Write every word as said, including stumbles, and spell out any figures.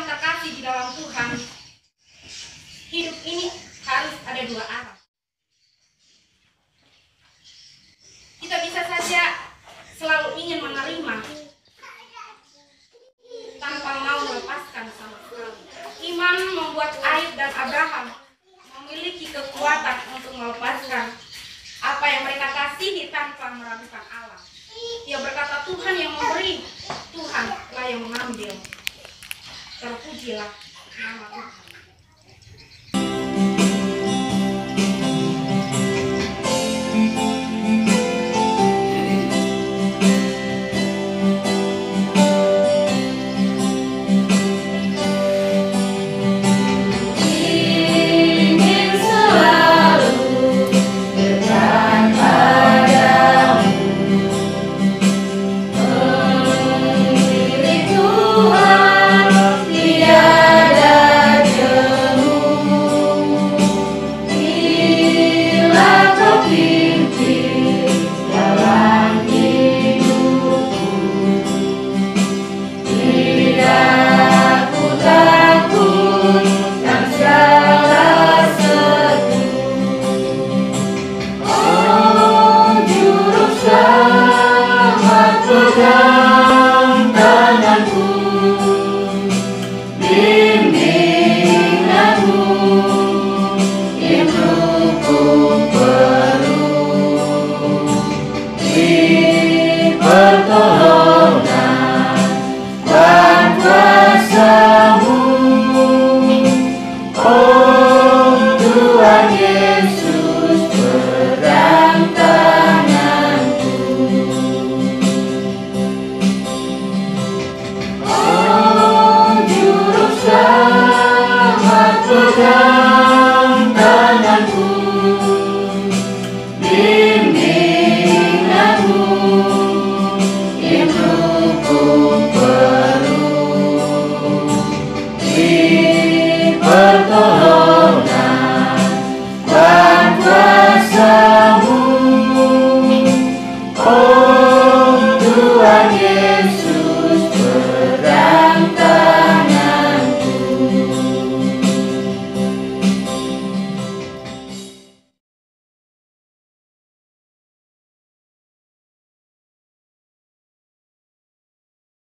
yang terkasih di dalam Tuhan, hidup ini harus ada dua arah. Kita bisa saja selalu ingin menerima tanpa mau melepaskan sama sekali. Iman membuat Ayub dan Abraham memiliki kekuatan untuk melepaskan apa yang mereka kasihi tanpa meragukan Allah. Ia berkata, Tuhan yang memberi, Tuhanlah yang mengambil. Terpujilah nama Tuhan.